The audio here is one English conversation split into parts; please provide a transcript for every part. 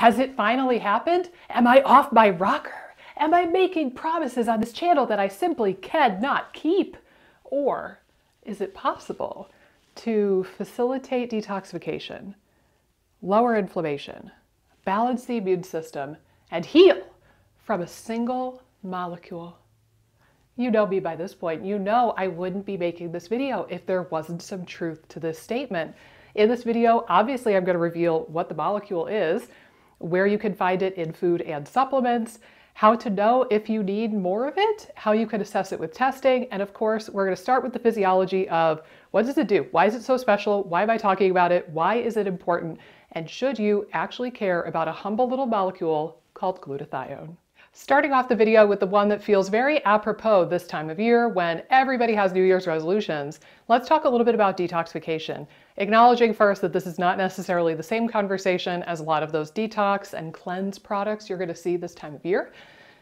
Has it finally happened? Am I off my rocker? Am I making promises on this channel that I simply cannot keep? Or is it possible to facilitate detoxification, lower inflammation, balance the immune system, and heal from a single molecule? You know me by this point. You know I wouldn't be making this video if there wasn't some truth to this statement. In this video, obviously, I'm going to reveal what the molecule is, where you can find it in food and supplements, how to know if you need more of it, how you can assess it with testing, and of course, we're going to start with the physiology of what does it do? Why is it so special? Why am I talking about it? Why is it important? And should you actually care about a humble little molecule called glutathione? Starting off the video with the one that feels very apropos this time of year when everybody has New Year's resolutions, let's talk a little bit about detoxification. Acknowledging first that this is not necessarily the same conversation as a lot of those detox and cleanse products you're going to see this time of year.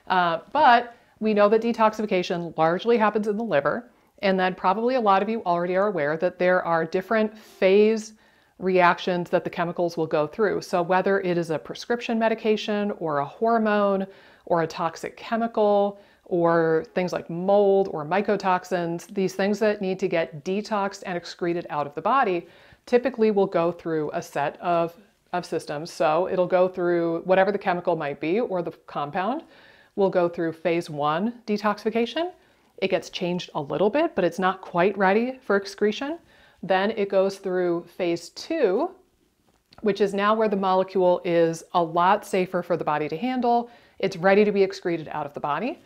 But we know that detoxification largely happens in the liver, and then probably a lot of you already are aware that there are different phase reactions that the chemicals will go through. So whether it is a prescription medication or a hormone, or a toxic chemical, or things like mold or mycotoxins, these things that need to get detoxed and excreted out of the body typically will go through a set of systems. So it'll go through whatever the chemical might be, or the compound will go through phase 1 detoxification. It gets changed a little bit, but it's not quite ready for excretion. Then it goes through phase 2, which is now where the molecule is a lot safer for the body to handle. It's ready to be excreted out of the body.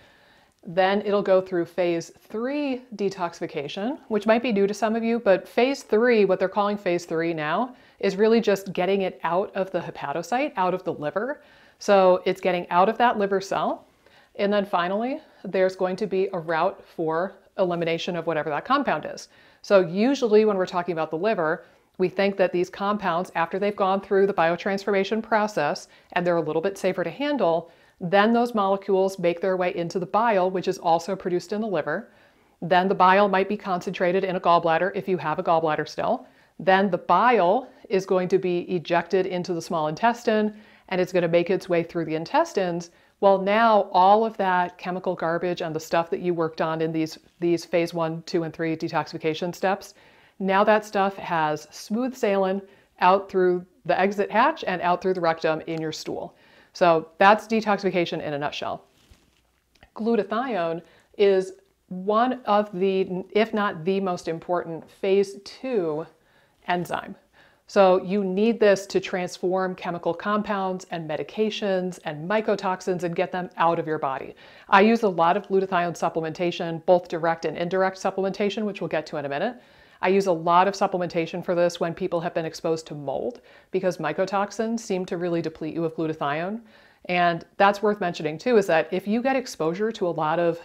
Then it'll go through phase 3 detoxification, which might be new to some of you, but phase 3, what they're calling phase 3 now, is really just getting it out of the hepatocyte, out of the liver. So it's getting out of that liver cell. And then finally, there's going to be a route for elimination of whatever that compound is. So usually when we're talking about the liver, we think that these compounds, after they've gone through the biotransformation process and they're a little bit safer to handle, then those molecules make their way into the bile, which is also produced in the liver. Then the bile might be concentrated in a gallbladder if you have a gallbladder still. Then the bile is going to be ejected into the small intestine, and it's going to make its way through the intestines. Well, now all of that chemical garbage and the stuff that you worked on in these phase 1, 2, and 3 detoxification steps, now that stuff has smooth sailing out through the exit hatch and out through the rectum in your stool. So that's detoxification in a nutshell. Glutathione is one of the, if not the most important, phase 2 enzyme. So you need this to transform chemical compounds and medications and mycotoxins and get them out of your body. I use a lot of glutathione supplementation, both direct and indirect supplementation, which we'll get to in a minute. I use a lot of supplementation for this when people have been exposed to mold, because mycotoxins seem to really deplete you of glutathione. And that's worth mentioning too, is that if you get exposure to a lot of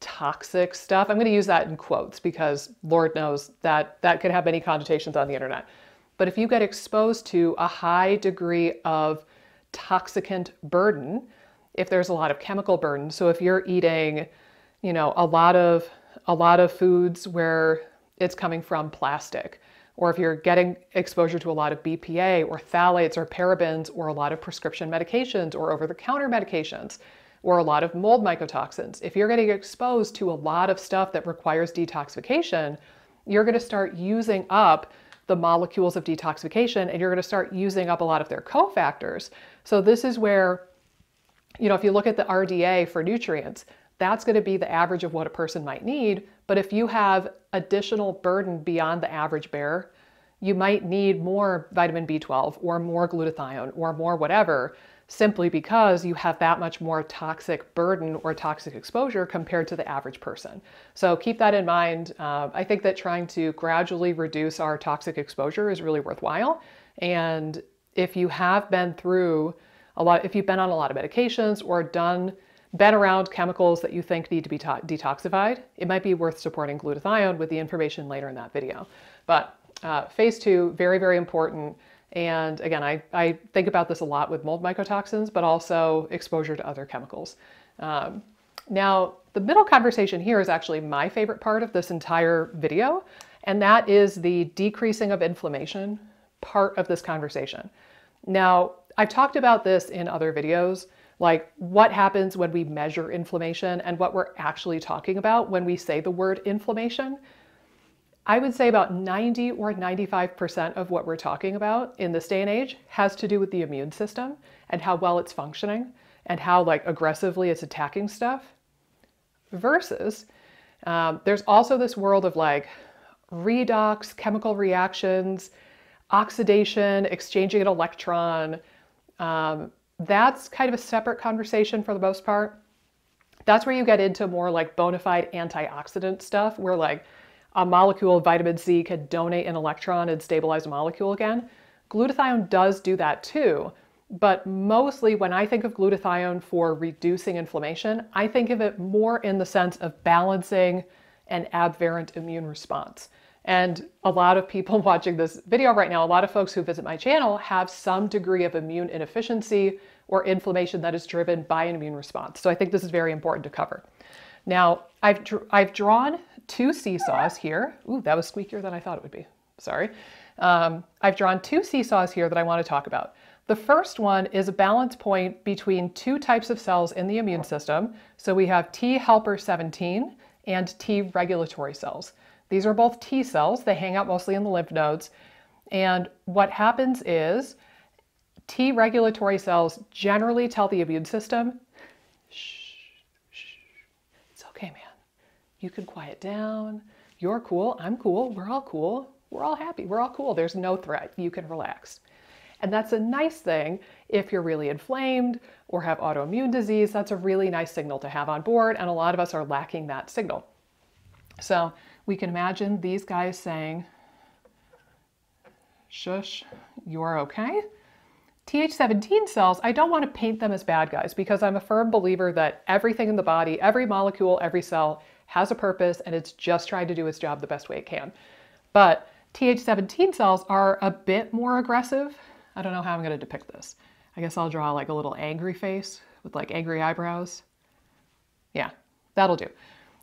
toxic stuff, I'm going to use that in quotes because Lord knows that that could have many connotations on the internet. But if you get exposed to a high degree of toxicant burden, if there's a lot of chemical burden, so if you're eating, you know, a lot of foods where it's coming from plastic, or if you're getting exposure to a lot of BPA or phthalates or parabens, or a lot of prescription medications or over-the-counter medications, or a lot of mold mycotoxins, if you're getting exposed to a lot of stuff that requires detoxification, you're going to start using up the molecules of detoxification, and you're going to start using up a lot of their cofactors. So this is where, you know, if you look at the RDA for nutrients, that's going to be the average of what a person might need. But if you have additional burden beyond the average bearer, you might need more vitamin B12 or more glutathione or more whatever, simply because you have that much more toxic burden or toxic exposure compared to the average person. So keep that in mind. I think that trying to gradually reduce our toxic exposure is really worthwhile. And if you have been through a lot, if you've been on a lot of medications or been around chemicals that you think need to be detoxified, it might be worth supporting glutathione with the information later in that video. But phase 2, very, very important. And again, I think about this a lot with mold mycotoxins, but also exposure to other chemicals. Now, the middle conversation here is actually my favorite part of this entire video, and that is the decreasing of inflammation part of this conversation. Now, I've talked about this in other videos, like what happens when we measure inflammation and what we're actually talking about when we say the word inflammation. I would say about 90 or 95% of what we're talking about in this day and age has to do with the immune system and how well it's functioning and how like aggressively it's attacking stuff. Versus there's also this world of like redox, chemical reactions, oxidation, exchanging an electron. That's kind of a separate conversation for the most part. That's where you get into more like bona fide antioxidant stuff where like a molecule of vitamin C can donate an electron and stabilize a molecule again. Glutathione does do that too, but mostly when I think of glutathione for reducing inflammation, I think of it more in the sense of balancing an aberrant immune response. And a lot of people watching this video right now, a lot of folks who visit my channel have some degree of immune inefficiency or inflammation that is driven by an immune response. So I think this is very important to cover. Now, I've drawn two seesaws here. Ooh, that was squeakier than I thought it would be. Sorry. I've drawn two seesaws here that I want to talk about. The first one is a balance point between two types of cells in the immune system. So we have T helper 17 and T regulatory cells. These are both T cells. They hang out mostly in the lymph nodes. And what happens is T regulatory cells generally tell the immune system, shh, shh, it's okay, man. You can quiet down. You're cool. I'm cool. We're all cool. We're all happy. We're all cool. There's no threat. You can relax. And that's a nice thing if you're really inflamed or have autoimmune disease. That's a really nice signal to have on board. And a lot of us are lacking that signal. So we can imagine these guys saying, shush, you're okay. Th17 cells, I don't want to paint them as bad guys because I'm a firm believer that everything in the body, every molecule, every cell has a purpose and it's just trying to do its job the best way it can. But Th17 cells are a bit more aggressive. I don't know how I'm going to depict this. I guess I'll draw like a little angry face with like angry eyebrows. Yeah, that'll do.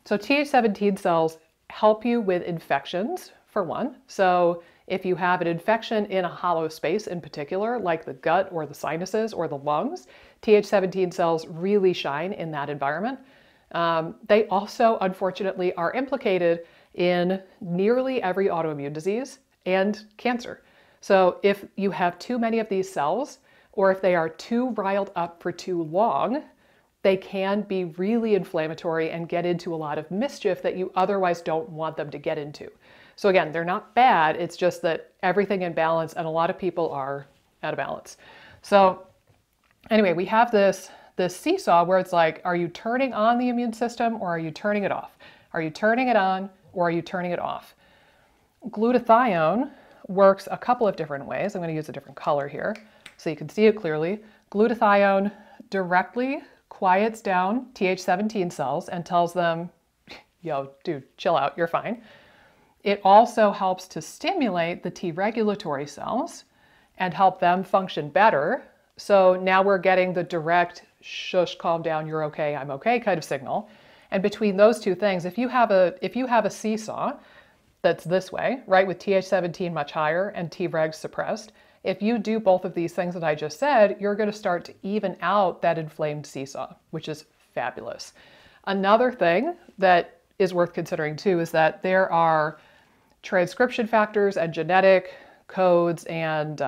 So Th17 cells help you with infections, for one. So if you have an infection in a hollow space in particular, like the gut or the sinuses or the lungs, Th17 cells really shine in that environment. They also, unfortunately, are implicated in nearly every autoimmune disease and cancer. So if you have too many of these cells, or if they are too riled up for too long, they can be really inflammatory and get into a lot of mischief that you otherwise don't want them to get into. So again, they're not bad. It's just that everything in balance, and a lot of people are out of balance. So anyway, we have this seesaw where it's like, are you turning on the immune system or are you turning it off? Are you turning it on or are you turning it off? Glutathione works a couple of different ways. I'm going to use a different color here so you can see it clearly. Glutathione directly quiets down Th17 cells and tells them, yo, dude, chill out, you're fine. It also helps to stimulate the T regulatory cells and help them function better. So now we're getting the direct, shush, calm down, you're okay, I'm okay kind of signal. And between those two things, if you have a seesaw that's this way, right, with Th17 much higher and T regs suppressed, if you do both of these things that I just said, you're going to start to even out that inflamed seesaw, which is fabulous. Another thing that is worth considering too is that there are transcription factors and genetic codes and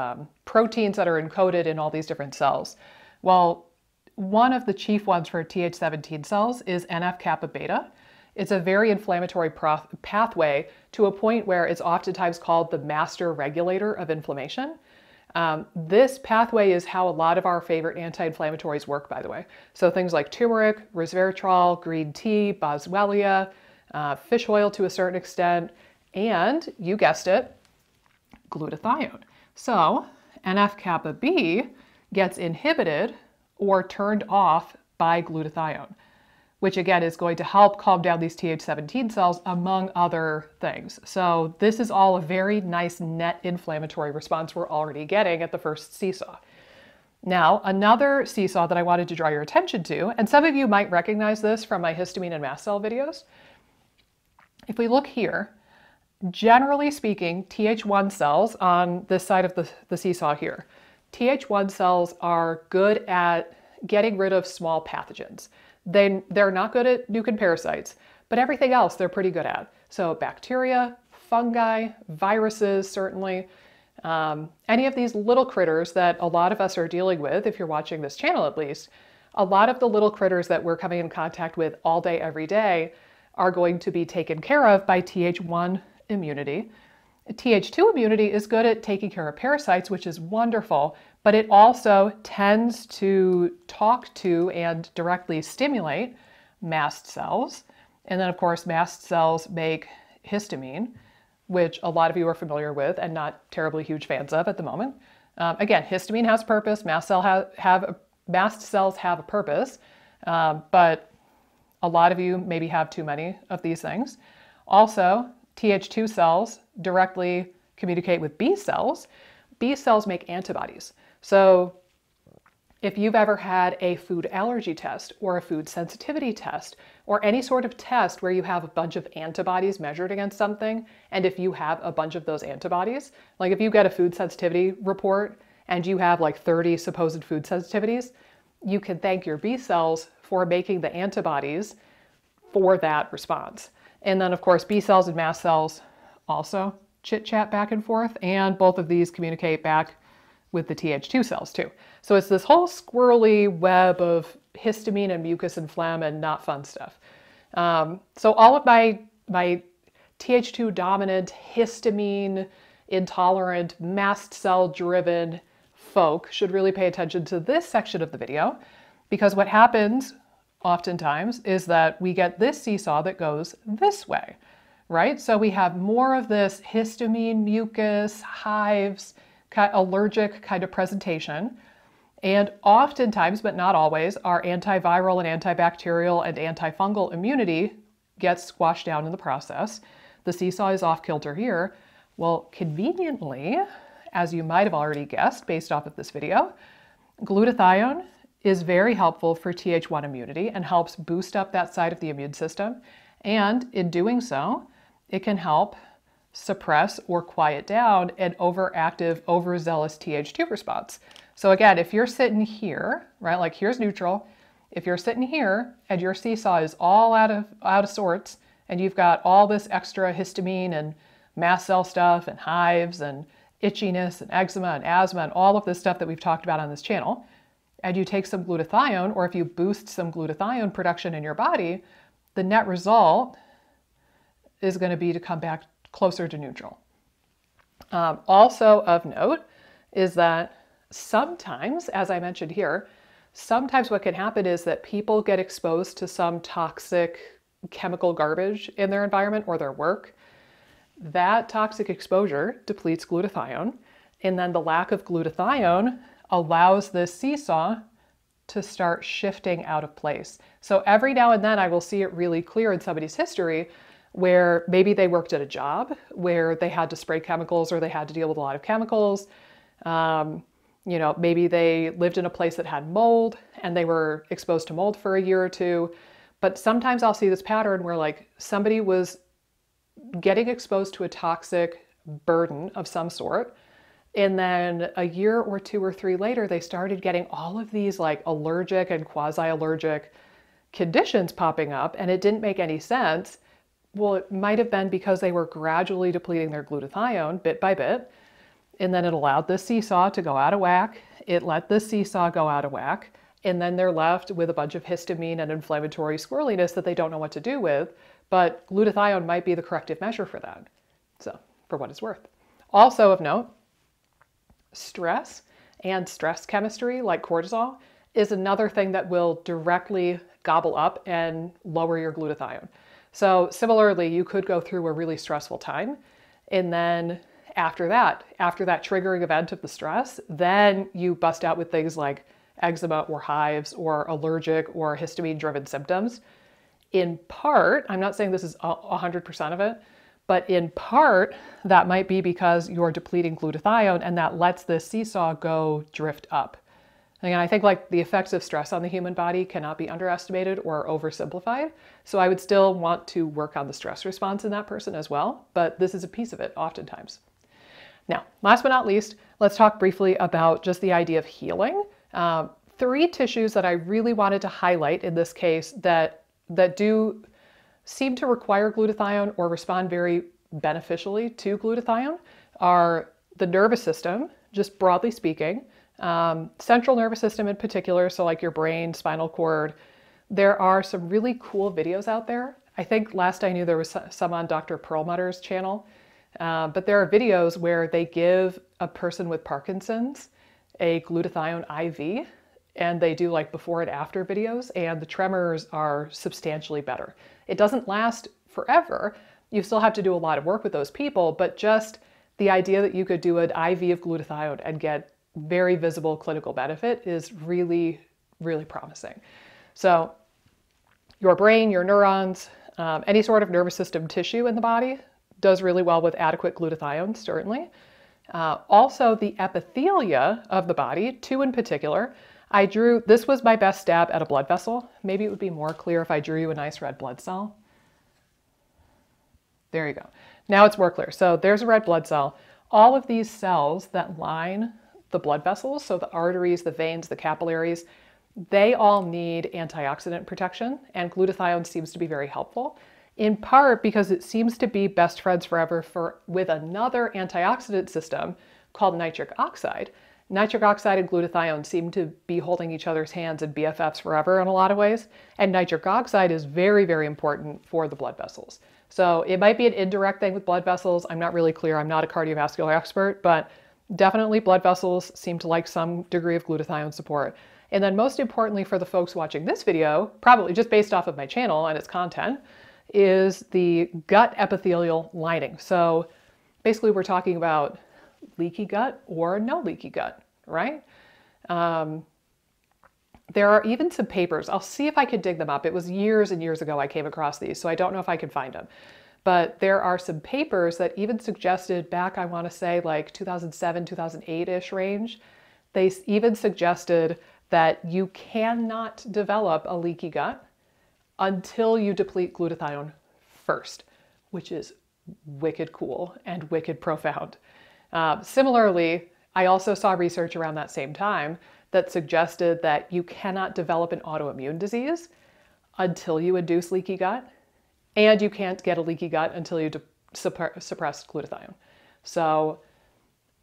proteins that are encoded in all these different cells. Well, one of the chief ones for Th17 cells is NF-kappa beta. It's a very inflammatory pathway to a point where it's oftentimes called the master regulator of inflammation. This pathway is how a lot of our favorite anti-inflammatories work, by the way. So things like turmeric, resveratrol, green tea, boswellia, fish oil to a certain extent, and you guessed it, glutathione. So NF-kappa B gets inhibited or turned off by glutathione, which again is going to help calm down these Th17 cells, among other things. So this is all a very nice net inflammatory response we're already getting at the first seesaw. Now, another seesaw that I wanted to draw your attention to, and some of you might recognize this from my histamine and mast cell videos. If we look here, generally speaking, Th1 cells on this side of the seesaw here, Th1 cells are good at getting rid of small pathogens. They're not good at nuking parasites, but everything else they're pretty good at. So bacteria, fungi, viruses certainly, any of these little critters that a lot of us are dealing with, if you're watching this channel at least, a lot of the little critters that we're coming in contact with all day, every day, are going to be taken care of by Th1 immunity. Th2 immunity is good at taking care of parasites, which is wonderful, but it also tends to talk to and directly stimulate mast cells. And then of course, mast cells make histamine, which a lot of you are familiar with and not terribly huge fans of at the moment. Again, histamine has purpose, mast cells have a purpose, but a lot of you maybe have too many of these things. Also, Th2 cells directly communicate with B cells. B cells make antibodies. So if you've ever had a food allergy test or a food sensitivity test or any sort of test where you have a bunch of antibodies measured against something, and if you have a bunch of those antibodies, like if you get a food sensitivity report and you have like 30 supposed food sensitivities, you can thank your B cells for making the antibodies for that response. And then of course, B cells and mast cells also chit chat back and forth, and both of these communicate back with the Th2 cells too. So it's this whole squirrely web of histamine and mucus and phlegm and not fun stuff. So all of my Th2 dominant, histamine intolerant, mast cell driven folk should really pay attention to this section of the video, because what happens oftentimes is that we get this seesaw that goes this way, right? So we have more of this histamine, mucus, hives, allergic kind of presentation. And oftentimes, but not always, our antiviral and antibacterial and antifungal immunity gets squashed down in the process. The seesaw is off kilter here. Well, conveniently, as you might have already guessed based off of this video, glutathione is very helpful for Th1 immunity and helps boost up that side of the immune system. And in doing so, it can help suppress or quiet down an overactive, overzealous Th2 response. So again, if you're sitting here, right, like here's neutral, if you're sitting here and your seesaw is all out of sorts, and you've got all this extra histamine and mast cell stuff and hives and itchiness and eczema and asthma and all of this stuff that we've talked about on this channel, and you take some glutathione, or if you boost some glutathione production in your body, the net result is going to be to come back closer to neutral. Also of note is that sometimes, as I mentioned here, sometimes what can happen is that people get exposed to some toxic chemical garbage in their environment or their work. That toxic exposure depletes glutathione, and then the lack of glutathione allows this seesaw to start shifting out of place. So every now and then I will see it really clear in somebody's history where maybe they worked at a job where they had to spray chemicals or they had to deal with a lot of chemicals. You know, maybe they lived in a place that had mold and they were exposed to mold for a year or two. But sometimes I'll see this pattern where like somebody was getting exposed to a toxic burden of some sort, and then a year or two or three later, they started getting all of these like allergic and quasi-allergic conditions popping up, and it didn't make any sense. Well, it might have been because they were gradually depleting their glutathione bit by bit, and then it allowed the seesaw to go out of whack. It let the seesaw go out of whack, and then they're left with a bunch of histamine and inflammatory squirreliness that they don't know what to do with, but glutathione might be the corrective measure for that. So, for what it's worth. Also of note, stress and stress chemistry like cortisol is another thing that will directly gobble up and lower your glutathione. So similarly, you could go through a really stressful time, and then after that triggering event of the stress, then you bust out with things like eczema or hives or allergic or histamine driven symptoms. In part, I'm not saying this is 100% of it, but in part, that might be because you're depleting glutathione, and that lets the seesaw go drift up. And I think like the effects of stress on the human body cannot be underestimated or oversimplified. So I would still want to work on the stress response in that person as well, but this is a piece of it oftentimes. Now, last but not least, let's talk briefly about just the idea of healing. Three tissues that I really wanted to highlight in this case that do seem to require glutathione or respond very beneficially to glutathione are the nervous system, just broadly speaking, central nervous system in particular, so like your brain, spinal cord. There are some really cool videos out there. I think last I knew there was some on Dr. Perlmutter's channel, but there are videos where they give a person with Parkinson's a glutathione IV, and they do like before and after videos, and the tremors are substantially better. It doesn't last forever. You still have to do a lot of work with those people, but just the idea that you could do an IV of glutathione and get very visible clinical benefit is really, really promising. So your brain, your neurons, any sort of nervous system tissue in the body does really well with adequate glutathione, certainly. Also the epithelia of the body, two in particular. This was my best stab at a blood vessel. Maybe it would be more clear if I drew you a nice red blood cell. There you go. Now it's more clear. So there's a red blood cell. All of these cells that line the blood vessels, so the arteries, the veins, the capillaries, they all need antioxidant protection, and glutathione seems to be very helpful, in part because it seems to be best friends forever with another antioxidant system called nitric oxide. Nitric oxide and glutathione seem to be holding each other's hands and BFFs forever in a lot of ways, and nitric oxide is very, very important for the blood vessels. So it might be an indirect thing with blood vessels. I'm not really clear. I'm not a cardiovascular expert, but definitely blood vessels seem to like some degree of glutathione support. And then most importantly for the folks watching this video, probably just based off of my channel and its content, is the gut epithelial lining. So basically we're talking about leaky gut or no leaky gut, right? There are even some papers. I'll see if I can dig them up. It was years and years ago I came across these, so I don't know if I can find them. But there are some papers that even suggested back, I want to say like 2007, 2008-ish range, they even suggested that you cannot develop a leaky gut until you deplete glutathione first, which is wicked cool and wicked profound. Similarly, I also saw research around that same time that suggested that you cannot develop an autoimmune disease until you induce leaky gut, and you can't get a leaky gut until you suppress glutathione. So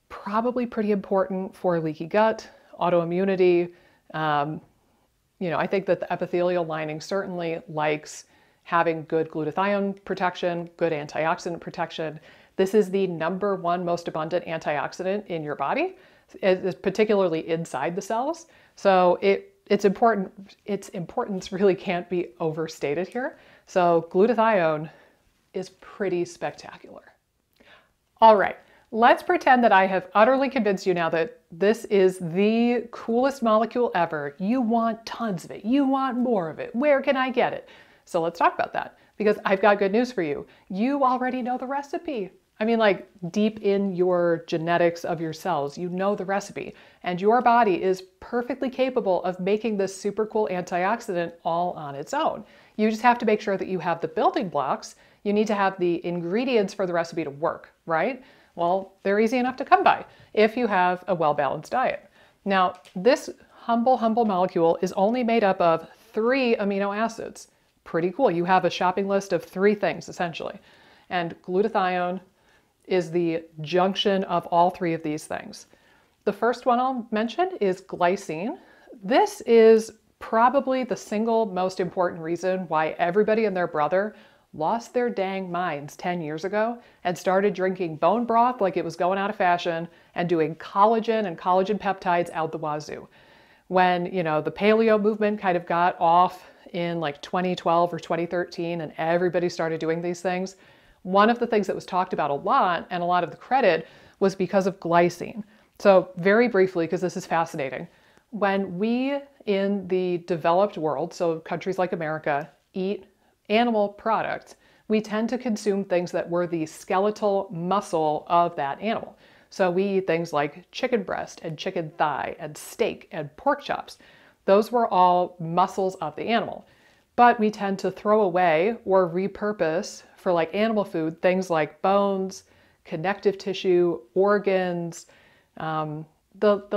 probably pretty important for leaky gut, autoimmunity. You know, I think that the epithelial lining certainly likes having good glutathione protection, good antioxidant protection. This is the #1 most abundant antioxidant in your body, particularly inside the cells. So it's important. Its importance really can't be overstated here. So glutathione is pretty spectacular. All right. Let's pretend that I have utterly convinced you now that this is the coolest molecule ever. You want tons of it. You want more of it. Where can I get it? So let's talk about that, because I've got good news for you. You already know the recipe. I mean, like deep in your genetics of your cells, you know the recipe, and your body is perfectly capable of making this super cool antioxidant all on its own. You just have to make sure that you have the building blocks. You need to have the ingredients for the recipe to work, right? Well, they're easy enough to come by if you have a well-balanced diet. Now, this humble, humble molecule is only made up of 3 amino acids. Pretty cool. You have a shopping list of 3 things, essentially. And glutathione is the junction of all 3 of these things. The first one I'll mention is glycine. This is probably the single most important reason why everybody and their brother lost their dang minds 10 years ago and started drinking bone broth like it was going out of fashion and doing collagen and collagen peptides out the wazoo. When, you know, the paleo movement kind of got off in like 2012 or 2013 and everybody started doing these things, one of the things that was talked about a lot and a lot of the credit was because of glycine. So very briefly, because this is fascinating, when we in the developed world, so countries like America, eat animal products, we tend to consume things that were the skeletal muscle of that animal. So we eat things like chicken breast and chicken thigh and steak and pork chops. Those were all muscles of the animal. But we tend to throw away or repurpose for like animal food things like bones, connective tissue, organs, the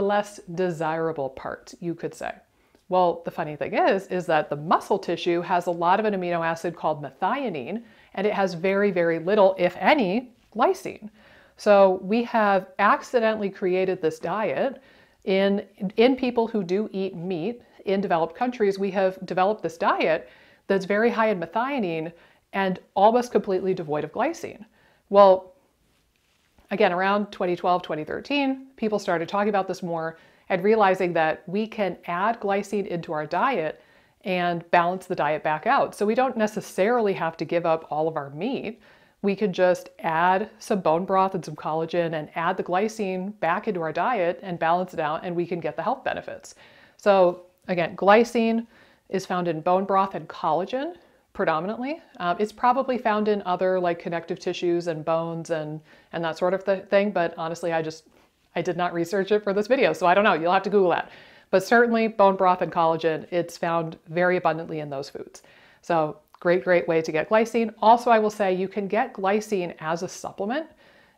less desirable parts, you could say. Well, the funny thing is that the muscle tissue has a lot of an amino acid called methionine, and it has very, very little, if any, glycine. So we have accidentally created this diet in people who do eat meat in developed countries. We have developed this diet that's very high in methionine and almost completely devoid of glycine. Well, again, around 2012, 2013, people started talking about this more and realizing that we can add glycine into our diet and balance the diet back out. So we don't necessarily have to give up all of our meat. We can just add some bone broth and some collagen and add the glycine back into our diet and balance it out, and we can get the health benefits. So again, glycine is found in bone broth and collagen predominantly. It's probably found in other like connective tissues and bones and that sort of thing, but honestly, I did not research it for this video, so I don't know. You'll have to Google that. But certainly bone broth and collagen, it's found very abundantly in those foods. So great, great way to get glycine. Also, I will say you can get glycine as a supplement.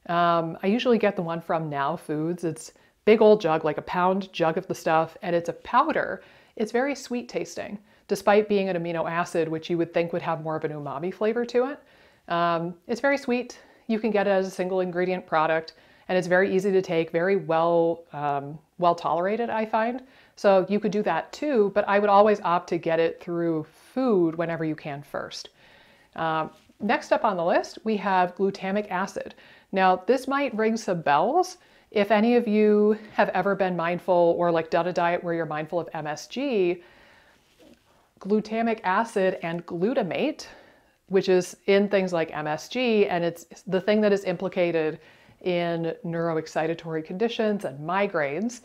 I usually get the one from Now Foods. It's big old jug, like a pound jug of the stuff, and it's a powder. It's very sweet tasting, despite being an amino acid, which you would think would have more of an umami flavor to it. It's very sweet. You can get it as a single ingredient product. And it's very easy to take, very well tolerated, I find. So you could do that too, but I would always opt to get it through food whenever you can first. Next up on the list, we have glutamic acid. Now this might ring some bells if any of you have ever been mindful or like done a diet where you're mindful of MSG. Glutamic acid and glutamate, which is in things like MSG, and it's the thing that is implicated in neuroexcitatory conditions and migraines.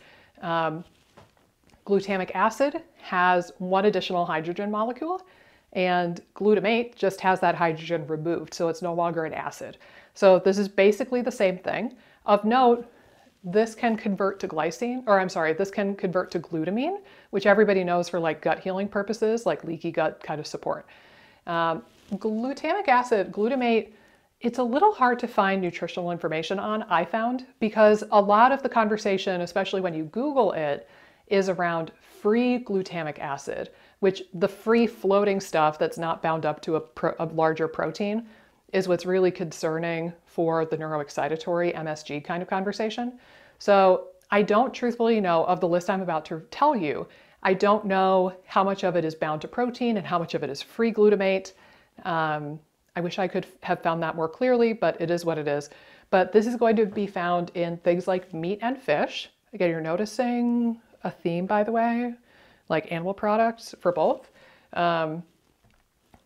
Glutamic acid has one additional hydrogen molecule, and glutamate just has that hydrogen removed, so it's no longer an acid. So this is basically the same thing. Of note, this can convert to glycine, or I'm sorry, this can convert to glutamine, which everybody knows for like gut healing purposes, like leaky gut kind of support. Glutamic acid, glutamate, it's a little hard to find nutritional information on, I found, because a lot of the conversation, especially when you Google it, is around free glutamic acid, which the free floating stuff that's not bound up to a larger protein is what's really concerning for the neuroexcitatory MSG kind of conversation. So I don't truthfully know, of the list I'm about to tell you, I don't know how much of it is bound to protein and how much of it is free glutamate. I wish I could have found that more clearly, but it is what it is. But this is going to be found in things like meat and fish. Again, you're noticing a theme, by the way, like animal products for both.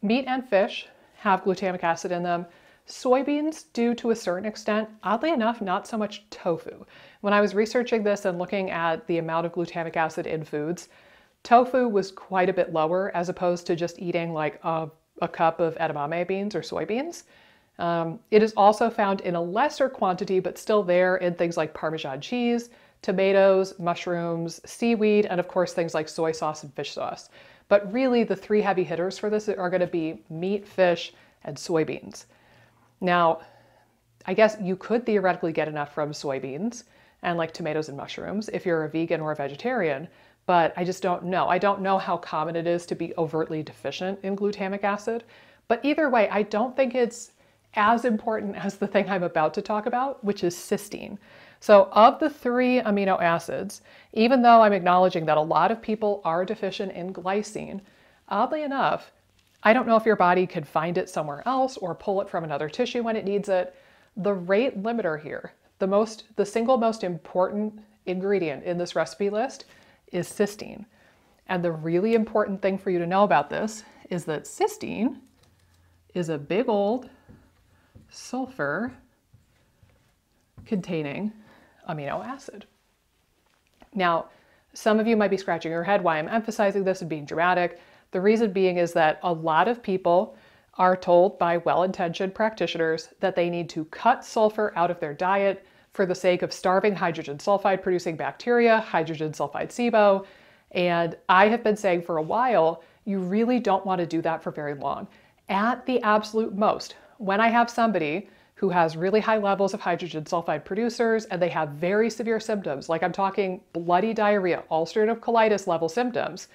Meat and fish have glutamic acid in them. Soybeans do to a certain extent. Oddly enough, not so much tofu. When I was researching this and looking at the amount of glutamic acid in foods, tofu was quite a bit lower as opposed to just eating like a cup of edamame beans or soybeans. It is also found in a lesser quantity, but still there, in things like Parmesan cheese, tomatoes, mushrooms, seaweed, and of course things like soy sauce and fish sauce. But really the three heavy hitters for this are gonna be meat, fish, and soybeans. Now, I guess you could theoretically get enough from soybeans and like tomatoes and mushrooms if you're a vegan or a vegetarian, but I just don't know. I don't know how common it is to be overtly deficient in glutamic acid, but either way, I don't think it's as important as the thing I'm about to talk about, which is cysteine. So of the three amino acids, even though I'm acknowledging that a lot of people are deficient in glycine, oddly enough, I don't know if your body could find it somewhere else or pull it from another tissue when it needs it. The rate limiter here, the single most important ingredient in this recipe list, is cysteine. And the really important thing for you to know about this is that cysteine is a big old sulfur containing amino acid. Now, some of you might be scratching your head why I'm emphasizing this and being dramatic. The reason being is that a lot of people are told by well-intentioned practitioners that they need to cut sulfur out of their diet for the sake of starving hydrogen sulfide producing bacteria, hydrogen sulfide SIBO. And I have been saying for a while, you really don't want to do that for very long. At the absolute most, when I have somebody who has really high levels of hydrogen sulfide producers, and they have very severe symptoms, like I'm talking bloody diarrhea, ulcerative colitis level symptoms.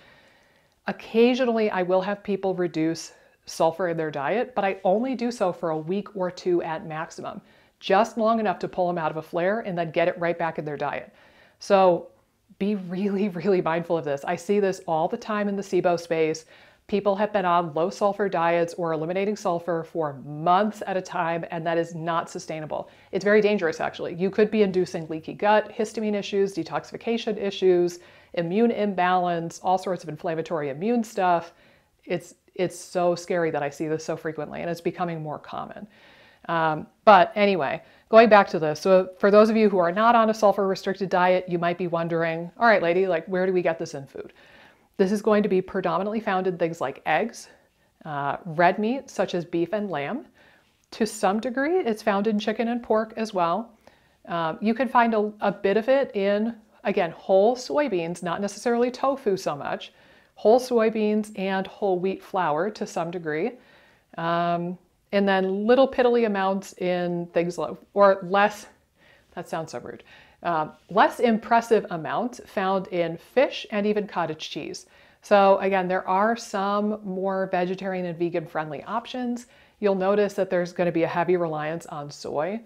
Occasionally, I will have people reduce sulfur in their diet, but I only do so for a week or two at maximum, just long enough to pull them out of a flare and then get it right back in their diet. So be really, really mindful of this. I see this all the time in the SIBO space. People have been on low sulfur diets or eliminating sulfur for months at a time, and that is not sustainable. It's very dangerous, actually. You could be inducing leaky gut, histamine issues, detoxification issues, immune imbalance, all sorts of inflammatory immune stuff. It's so scary that I see this so frequently, and it's becoming more common. But anyway, going back to this, so for those of you who are not on a sulfur-restricted diet, you might be wondering, all right, lady, like, where do we get this in food? This is going to be predominantly found in things like eggs, red meat, such as beef and lamb. To some degree, it's found in chicken and pork as well. You can find a bit of it in, again, whole soybeans, not necessarily tofu so much, whole soybeans and whole wheat flour to some degree. And then little piddly amounts in things like, or less, that sounds so rude, less impressive amounts found in fish and even cottage cheese. So again, there are some more vegetarian and vegan friendly options. You'll notice that there's going to be a heavy reliance on soy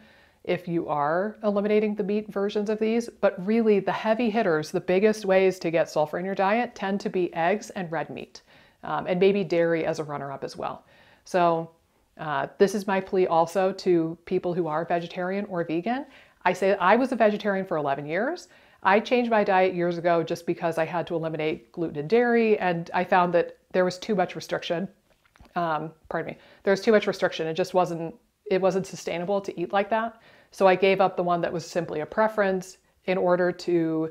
if you are eliminating the meat versions of these, but really the heavy hitters, the biggest ways to get sulfur in your diet tend to be eggs and red meat, and maybe dairy as a runner-up as well. So this is my plea also to people who are vegetarian or vegan. I say I was a vegetarian for 11 years. I changed my diet years ago just because I had to eliminate gluten and dairy, and I found that there was too much restriction. There was too much restriction. It wasn't sustainable to eat like that. So I gave up the one that was simply a preference in order to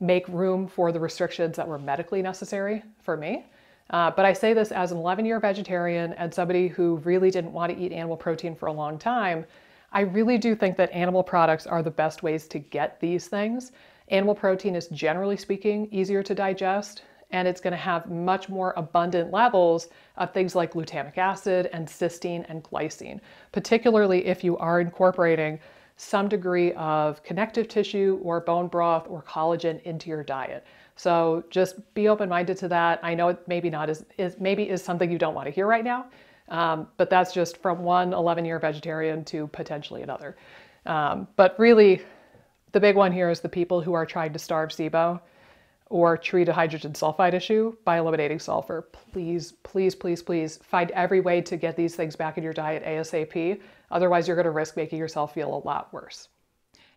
make room for the restrictions that were medically necessary for me. But I say this as an 11-year vegetarian and somebody who really didn't want to eat animal protein for a long time. I really do think that animal products are the best ways to get these things. Animal protein is, generally speaking, easier to digest, and it's going to have much more abundant levels of things like glutamic acid and cysteine and glycine, particularly if you are incorporating some degree of connective tissue or bone broth or collagen into your diet. So just be open-minded to that. I know it maybe not is something you don't want to hear right now, but that's just from one 11-year vegetarian to potentially another. But really, the big one here is the people who are trying to starve SIBO or treat a hydrogen sulfide issue by eliminating sulfur. Please, please, please, please find every way to get these things back in your diet ASAP. Otherwise, you're going to risk making yourself feel a lot worse.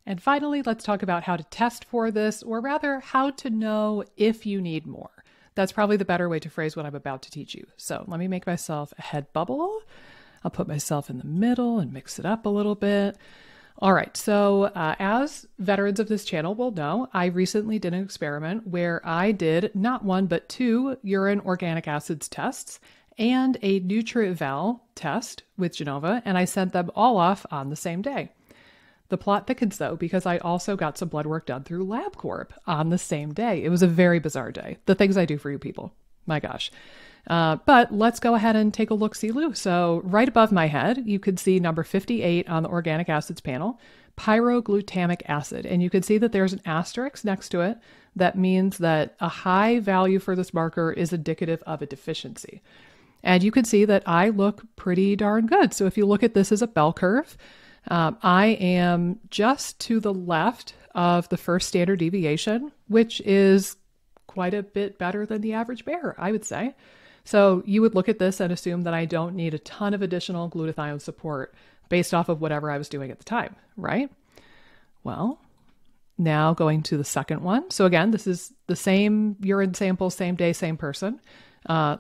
And finally, let's talk about how to test for this, or rather how to know if you need more. That's probably the better way to phrase what I'm about to teach you. So let me make myself a head bubble. I'll put myself in the middle and mix it up a little bit. All right, so as veterans of this channel will know, I recently did an experiment where I did not one, but two urine organic acids tests and a NutriVal test with Genova, and I sent them all off on the same day. The plot thickens, though, because I also got some blood work done through LabCorp on the same day. It was a very bizarre day. The things I do for you people. My gosh. But let's go ahead and take a look-see-loo. So right above my head, you can see number 58 on the organic acids panel, pyroglutamic acid. And you can see that there's an asterisk next to it. That means that a high value for this marker is indicative of a deficiency. And you can see that I look pretty darn good. So if you look at this as a bell curve, I am just to the left of the first standard deviation, which is quite a bit better than the average bear, I would say. So you would look at this and assume that I don't need a ton of additional glutathione support based off of whatever I was doing at the time, right? Well, now going to the second one. So again, this is the same urine sample, same day, same person.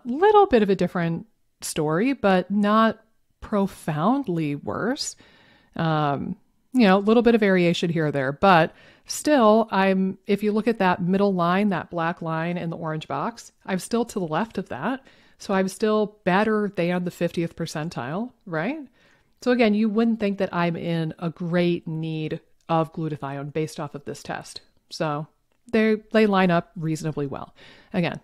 Little bit of a different story, but not profoundly worse. You know, a little bit of variation here or there, but still if you look at that middle line, that black line in the orange box, I'm still to the left of that. So I'm still better than the 50th percentile, right? So again, you wouldn't think that I'm in a great need of glutathione based off of this test. So they line up reasonably well. Again,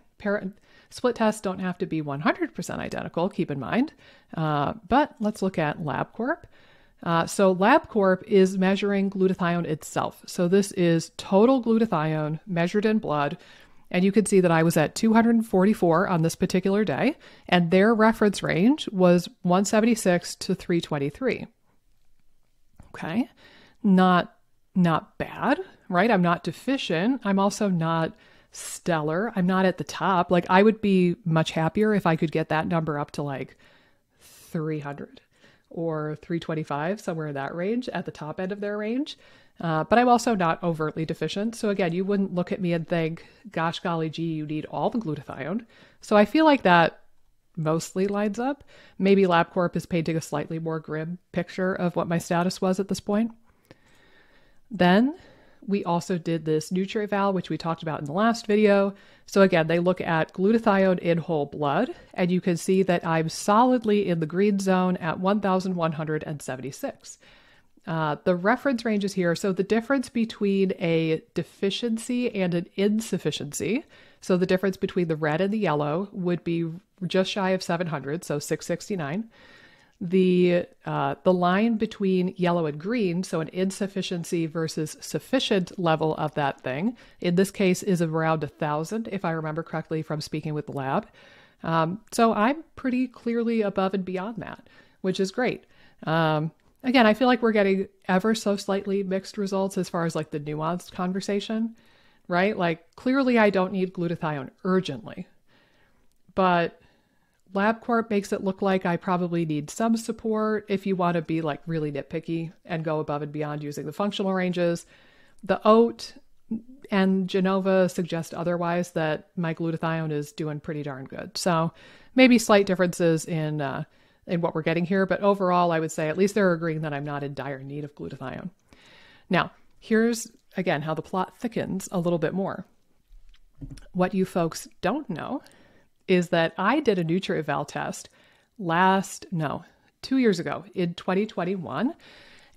split tests don't have to be 100% identical, keep in mind. But let's look at LabCorp. So LabCorp is measuring glutathione itself. So this is total glutathione measured in blood. And you can see that I was at 244 on this particular day, and their reference range was 176 to 323. Okay, not bad, right? I'm not deficient. I'm also not stellar. I'm not at the top. Like, I would be much happier if I could get that number up to like 300 or 325, somewhere in that range, at the top end of their range. But I'm also not overtly deficient. So again, you wouldn't look at me and think, gosh, golly gee, you need all the glutathione. So I feel like that mostly lines up. Maybe LabCorp is painting a slightly more grim picture of what my status was at this point. Then we also did this NutriVal, which we talked about in the last video. So again, they look at glutathione in whole blood, and you can see that I'm solidly in the green zone at 1,176. The reference range is here. So the difference between a deficiency and an insufficiency, so the difference between the red and the yellow would be just shy of 700, so 669. The line between yellow and green, so an insufficiency versus sufficient level of that thing, in this case is around 1,000, if I remember correctly from speaking with the lab. So I'm pretty clearly above and beyond that, which is great. Again, I feel like we're getting ever so slightly mixed results as far as like the nuanced conversation, right? Like, clearly I don't need glutathione urgently, but LabCorp makes it look like I probably need some support if you want to be like really nitpicky and go above and beyond using the functional ranges. The oat and Genova suggest otherwise, that my glutathione is doing pretty darn good. So maybe slight differences in what we're getting here, but overall I would say at least they're agreeing that I'm not in dire need of glutathione. Now, here's again how the plot thickens a little bit more. What you folks don't know is that I did a NutriVal test 2 years ago in 2021,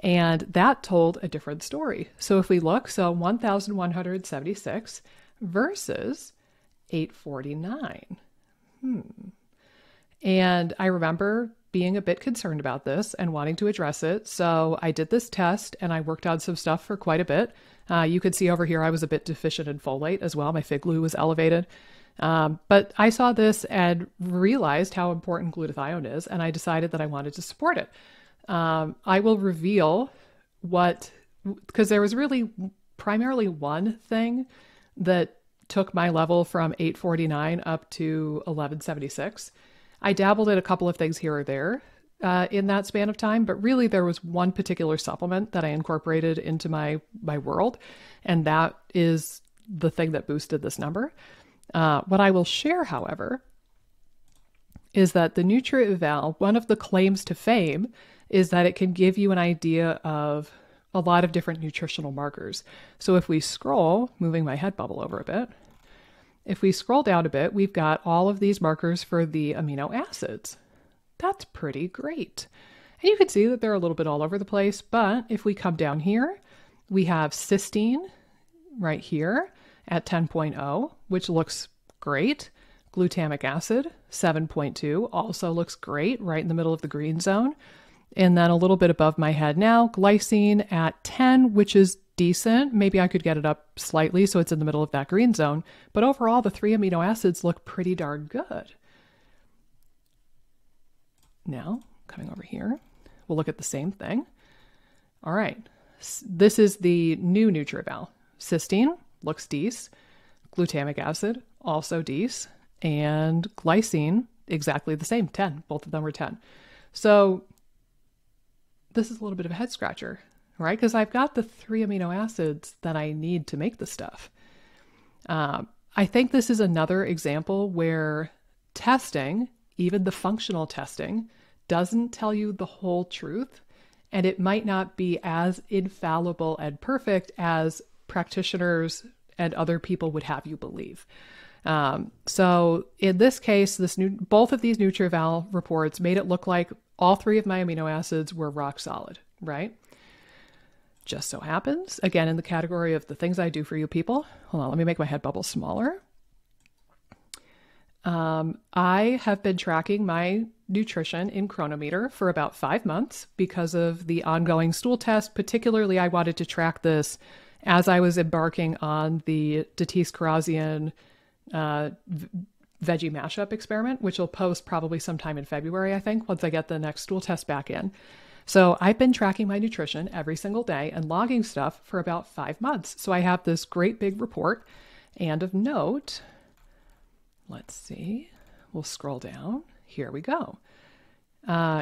and that told a different story. So if we look, so 1,176 versus 849. And I remember being a bit concerned about this and wanting to address it. So I did this test and I worked on some stuff for quite a bit. You could see over here, I was a bit deficient in folate as well. My fig glue was elevated. But I saw this and realized how important glutathione is, and I decided that I wanted to support it. I will reveal what, because there was really primarily one thing that took my level from 849 up to 1176. I dabbled in a couple of things here or there in that span of time, but really there was one particular supplement that I incorporated into my world, and that is the thing that boosted this number. What I will share, however, is that the NutriVal, one of the claims to fame is that it can give you an idea of a lot of different nutritional markers. So if we scroll, moving my head bubble over a bit, if we scroll down a bit, we've got all of these markers for the amino acids. That's pretty great. And you can see that they're a little bit all over the place, but if we come down here, we have cysteine right here at 10.0, which looks great. Glutamic acid, 7.2, also looks great, right in the middle of the green zone. And then a little bit above my head now, glycine at 10, which is decent. Maybe I could get it up slightly so it's in the middle of that green zone. But overall, the three amino acids look pretty darn good. Now, coming over here, we'll look at the same thing. All right, this is the new NutriVal. Cysteine looks decent. Glutamic acid, also decent, and glycine, exactly the same, 10. Both of them were 10. So this is a little bit of a head scratcher, right? Because I've got the three amino acids that I need to make the stuff. I think this is another example where testing, even the functional testing, doesn't tell you the whole truth, and it might not be as infallible and perfect as practitioners and other people would have you believe. So in this case, both of these NutriVal reports made it look like all three of my amino acids were rock solid, right? Just so happens, again, in the category of the things I do for you people, hold on, let me make my head bubble smaller. I have been tracking my nutrition in Chronometer for about 5 months because of the ongoing stool test. Particularly, I wanted to track this as I was embarking on the Datis Kharrazian veggie mashup experiment, which will post probably sometime in February, I think, once I get the next stool test back in. So I've been tracking my nutrition every single day and logging stuff for about 5 months. So I have this great big report. And of note, let's see, we'll scroll down. Here we go.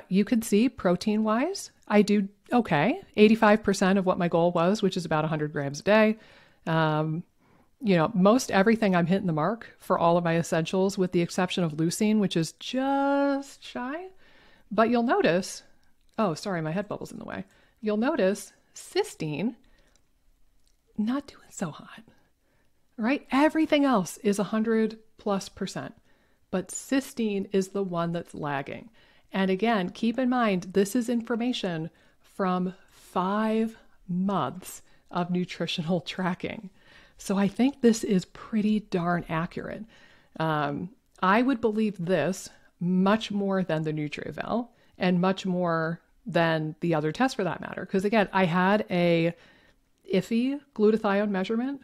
You can see protein-wise, I do okay. 85% of what my goal was, which is about 100 grams a day. You know, most everything I'm hitting the mark for all of my essentials, with the exception of leucine, which is just shy. But you'll notice, oh, sorry, my head bubble's in the way. You'll notice cysteine, not doing so hot, right? Everything else is 100+%. But cysteine is the one that's lagging. And again, keep in mind, this is information from 5 months of nutritional tracking. So I think this is pretty darn accurate. I would believe this much more than the NutriVal and much more than the other tests for that matter. Because again, I had a iffy glutathione measurement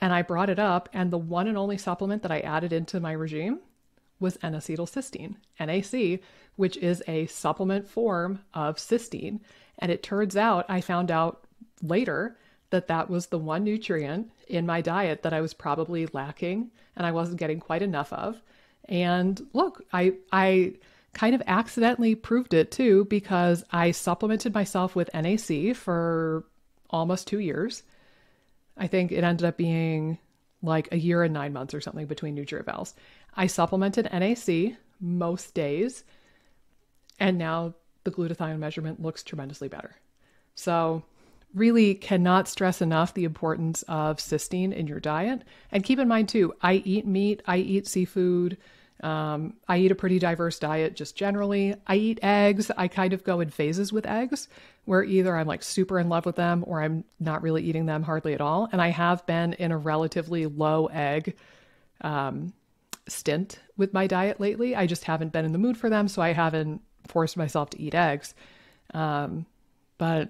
and I brought it up, and the one and only supplement that I added into my regime was N-acetylcysteine, NAC, which is a supplement form of cysteine. And it turns out, I found out later, that that was the one nutrient in my diet that I was probably lacking and I wasn't getting quite enough of. And look, I kind of accidentally proved it too, because I supplemented myself with NAC for almost 2 years. I think it ended up being like a year and 9 months or something between NutriVals. I supplemented NAC most days, and now the glutathione measurement looks tremendously better. So really cannot stress enough the importance of cysteine in your diet. And keep in mind too, I eat meat, I eat seafood, I eat a pretty diverse diet just generally. I eat eggs. I kind of go in phases with eggs, where either I'm like super in love with them or I'm not really eating them hardly at all. And I have been in a relatively low egg stint with my diet lately. I just haven't been in the mood for them, so I haven't forced myself to eat eggs. But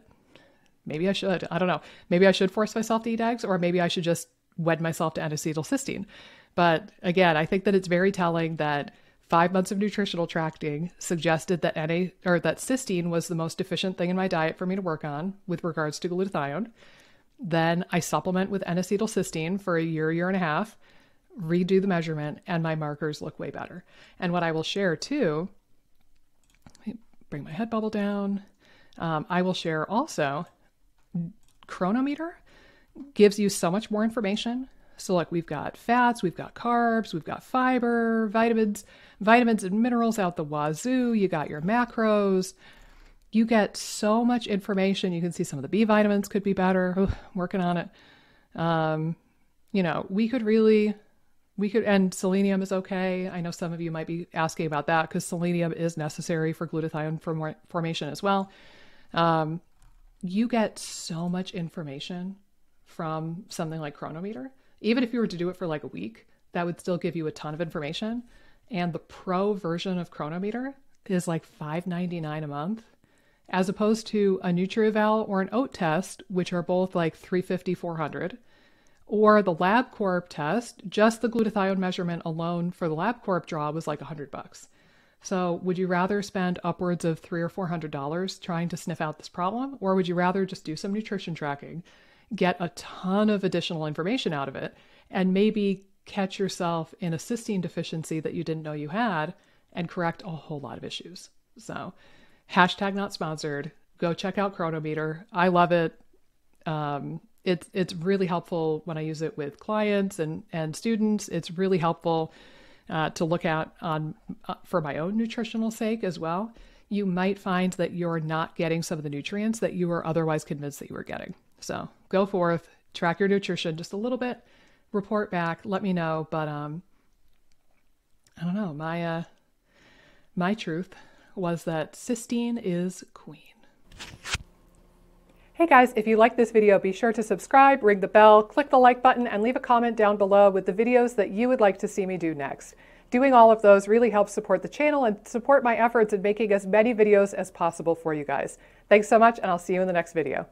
maybe I should. I don't know. Maybe I should force myself to eat eggs, or maybe I should just wed myself to N-acetylcysteine. But again, I think that it's very telling that 5 months of nutritional tracking suggested that cysteine was the most efficient thing in my diet for me to work on with regards to glutathione. Then I supplement with N-acetylcysteine for a year, year and a half, redo the measurement, and my markers look way better. And what I will share too, let me bring my head bubble down. I will share also, Chronometer gives you so much more information. So look, we've got fats, we've got carbs, we've got fiber, vitamins and minerals out the wazoo. You got your macros. You get so much information. You can see some of the B vitamins could be better. Ooh, working on it. You know, we could, and selenium is okay. I know some of you might be asking about that, because selenium is necessary for glutathione formation as well. You get so much information from something like Chronometer. Even if you were to do it for like a week, that would still give you a ton of information. And the pro version of Chronometer is like $5.99 a month, as opposed to a NutriVal or an oat test, which are both like $350, $400, or the LabCorp test. Just the glutathione measurement alone for the LabCorp draw was like $100. So would you rather spend upwards of $300 or $400 trying to sniff out this problem? Or would you rather just do some nutrition tracking, get a ton of additional information out of it, and maybe catch yourself in a cysteine deficiency that you didn't know you had and correct a whole lot of issues? So hashtag not sponsored. Go check out Chronometer. I love it. It's really helpful when I use it with clients and students. It's really helpful to look at for my own nutritional sake as well. You might find that you're not getting some of the nutrients that you were otherwise convinced that you were getting. So go forth, track your nutrition just a little bit, report back, let me know. But I don't know, my truth was that cysteine is queen. Hey guys, if you like this video, be sure to subscribe, ring the bell, click the like button, and leave a comment down below with the videos that you would like to see me do next. Doing all of those really helps support the channel and support my efforts in making as many videos as possible for you guys. Thanks so much, and I'll see you in the next video.